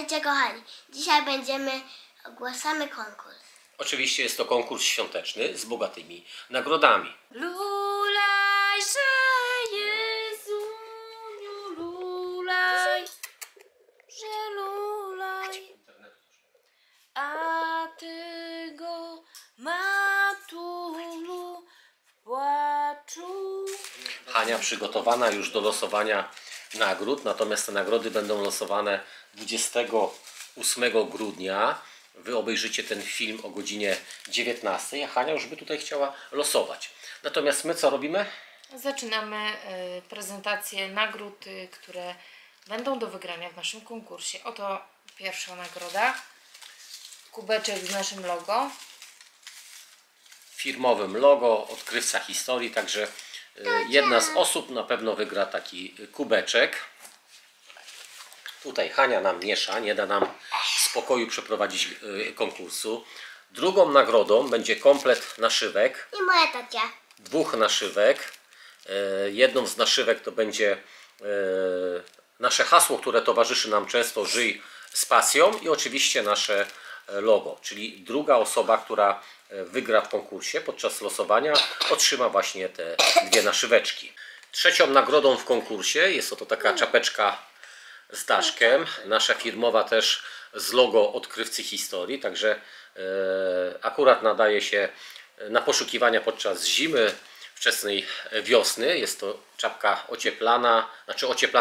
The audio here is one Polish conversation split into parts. Witajcie kochani, dzisiaj ogłaszamy konkurs. Oczywiście jest to konkurs świąteczny z bogatymi nagrodami. Lulaj, że Jezuniu, lulaj, że lulaj, a ty go matulu w płaczu. Hania przygotowana już do losowania nagród, natomiast te nagrody będą losowane 28 grudnia. Wy obejrzycie ten film o godzinie 19, a Hania już by tutaj chciała losować. Natomiast my co robimy? Zaczynamy prezentację nagród, które będą do wygrania w naszym konkursie. Oto pierwsza nagroda. Kubeczek z naszym logo. Firmowym logo Odkrywca Historii, także jedna z osób na pewno wygra taki kubeczek. Tutaj Hania nam miesza, nie da nam spokoju przeprowadzić konkursu. Drugą nagrodą będzie komplet naszywek. I moja tacia. Dwóch naszywek. Jedną z naszywek to będzie nasze hasło, które towarzyszy nam często, Żyj z pasją, i oczywiście nasze logo. Czyli druga osoba, która wygra w konkursie podczas losowania, otrzyma właśnie te dwie naszyweczki. Trzecią nagrodą w konkursie jest oto taka czapeczka z daszkiem, nasza firmowa też z logo Odkrywcy Historii, także akurat nadaje się na poszukiwania podczas zimy, wczesnej wiosny. Jest to czapka ocieplana,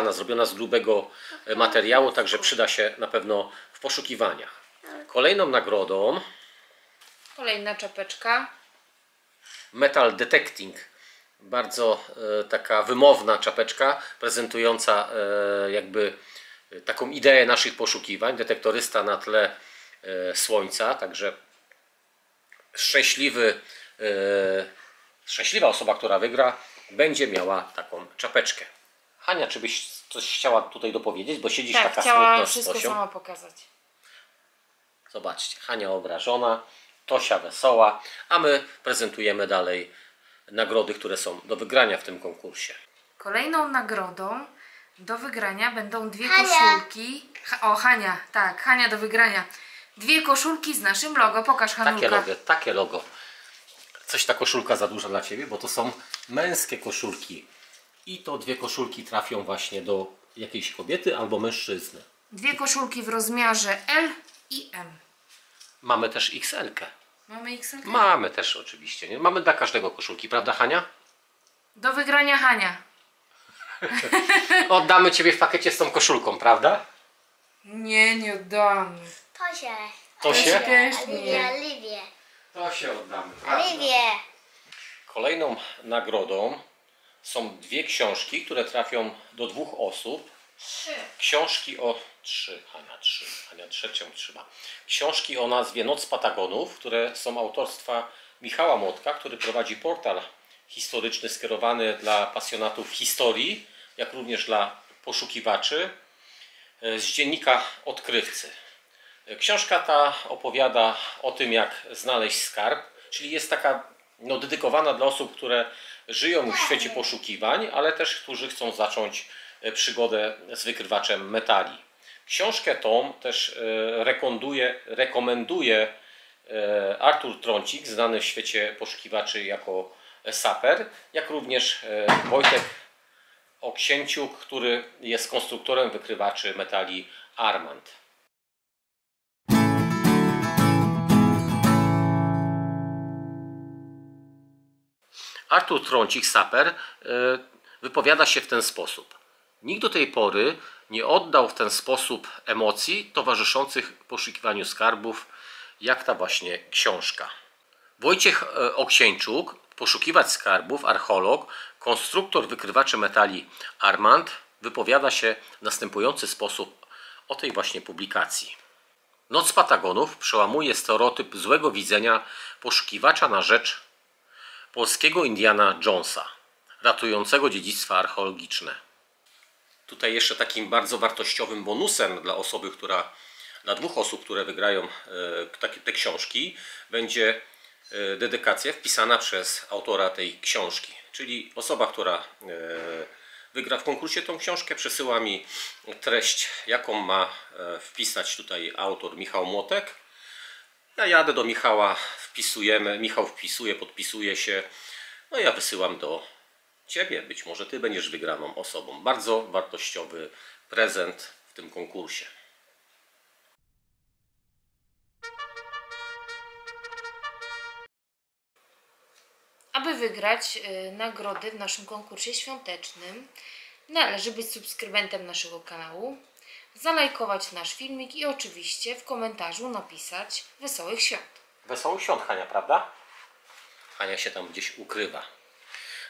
zrobiona z grubego materiału, także przyda się na pewno w poszukiwaniach. Kolejną nagrodą kolejna czapeczka Metal Detecting. Bardzo taka wymowna czapeczka prezentująca jakby taką ideę naszych poszukiwań. Detektorysta na tle słońca, także szczęśliwa osoba, która wygra, będzie miała taką czapeczkę. Hania, czy byś coś chciała tutaj dopowiedzieć? Bo siedzisz taka smutna. Chciała wszystko sama pokazać. Zobaczcie, Hania obrażona, Tosia wesoła, a my prezentujemy dalej nagrody, które są do wygrania w tym konkursie. Kolejną nagrodą do wygrania będą dwie koszulki. Hania, tak, Hania do wygrania. Dwie koszulki z naszym logo. Pokaż, Hanulka. Takie logo. Coś ta koszulka za duża dla Ciebie, bo to są męskie koszulki. I to dwie koszulki trafią właśnie do jakiejś kobiety albo mężczyzny. Dwie koszulki w rozmiarze L i M. Mamy też XL-kę. Mamy XL-kę? Mamy też oczywiście. Nie? Mamy dla każdego koszulki, prawda, Hania? Do wygrania, Hania. Oddamy Ciebie w pakiecie z tą koszulką, prawda? Nie, nie oddamy. To się? Oliwie. To się oddamy, prawda? Oliwie. Kolejną nagrodą są dwie książki, które trafią do dwóch osób. Trzy. Książki o... Hania, Hania trzecią trzyma. Książki o nazwie Noc Patagonów, które są autorstwa Michała Młotka, który prowadzi portal historyczny skierowany dla pasjonatów historii, jak również dla poszukiwaczy, z dziennika Odkrywcy. Książka ta opowiada o tym, jak znaleźć skarb, czyli jest taka dedykowana dla osób, które żyją w świecie poszukiwań, ale też którzy chcą zacząć przygodę z wykrywaczem metali. Książkę tą też rekomenduje Artur Trącik, znany w świecie poszukiwaczy jako saper, jak również Wojtek Oksięciuk, który jest konstruktorem wykrywaczy metali Armand. Artur Trącik, saper, wypowiada się w ten sposób. Nikt do tej pory nie oddał w ten sposób emocji towarzyszących poszukiwaniu skarbów, jak ta właśnie książka. Wojciech Oksięciuk, poszukiwacz skarbów, archeolog, konstruktor wykrywaczy metali Armand, wypowiada się w następujący sposób o tej właśnie publikacji. Noc Patagonów przełamuje stereotyp złego widzenia poszukiwacza na rzecz polskiego Indiana Jonesa, ratującego dziedzictwa archeologiczne. Tutaj jeszcze takim bardzo wartościowym bonusem dla osoby, dla dwóch osób, które wygrają te książki, będzie dedykacja wpisana przez autora tej książki. Czyli osoba, która wygra w konkursie tą książkę, przesyła mi treść, jaką ma wpisać tutaj autor Michał Młotek. Ja jadę do Michała, wpisujemy, Michał wpisuje, podpisuje się, no ja wysyłam do Ciebie, być może Ty będziesz wygraną osobą. Bardzo wartościowy prezent w tym konkursie. Aby wygrać nagrody w naszym konkursie świątecznym, należy być subskrybentem naszego kanału, zalajkować nasz filmik i oczywiście w komentarzu napisać Wesołych Świąt. Wesołych Świąt, Hania, prawda? Hania się tam gdzieś ukrywa.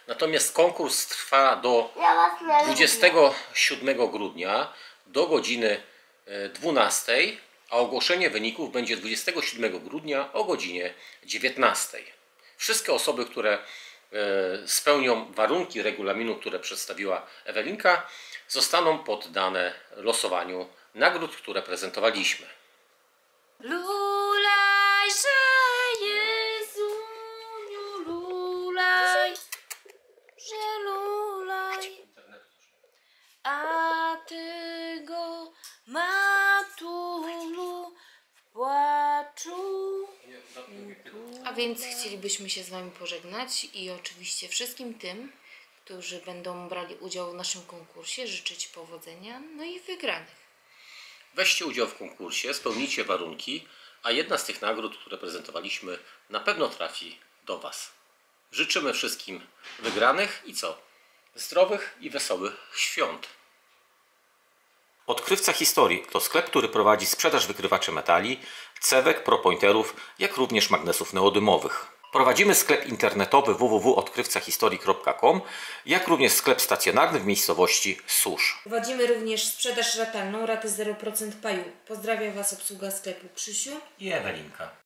Natomiast konkurs trwa do 27 grudnia do godziny 12, a ogłoszenie wyników będzie 27 grudnia o godzinie 19. Wszystkie osoby, które spełnią warunki regulaminu, które przedstawiła Ewelinka, zostaną poddane losowaniu nagród, które prezentowaliśmy. Lulaj, że Jezuniu, lulaj, że lulaj, a Ty go matulu w płaczu. A więc chcielibyśmy się z Wami pożegnać i oczywiście wszystkim tym, którzy będą brali udział w naszym konkursie, życzyć powodzenia, no i wygranych. Weźcie udział w konkursie, spełnijcie warunki, a jedna z tych nagród, które prezentowaliśmy, na pewno trafi do Was. Życzymy wszystkim wygranych i co? Zdrowych i wesołych świąt. Odkrywca Historii to sklep, który prowadzi sprzedaż wykrywaczy metali, cewek, propointerów, jak również magnesów neodymowych. Prowadzimy sklep internetowy www.odkrywcahistorii.com, jak również sklep stacjonarny w miejscowości Susz. Prowadzimy również sprzedaż ratalną, raty 0% paju. Pozdrawiam Was obsługa sklepu Krzysiu i Ewelinka.